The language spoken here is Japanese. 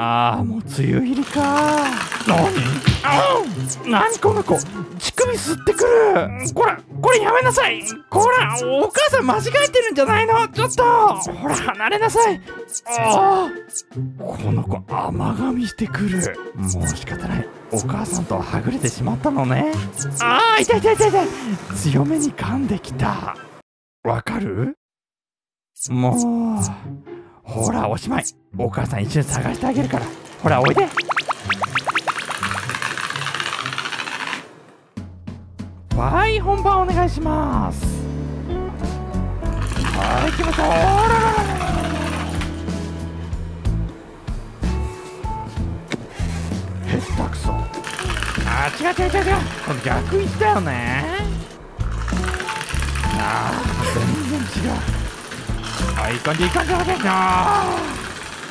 あー、もう梅雨入りかー。何この子、乳首吸ってくる。これやめなさい。こら、お母さん間違えてるんじゃないの。ちょっとほら離れなさい。あー、この子甘噛みしてくる。もう仕方ない、お母さんとはぐれてしまったのね。あー、痛い痛い痛い痛い。強めに噛んできた。わかる？もうほらおしまい。お母さん一緒に探してあげるから、ほらおいで。はい、本番お願いします。はい、来ました。へったくそ。あ、違う、これ逆行ったよね。ああ、全然違う。あ、いい感じ。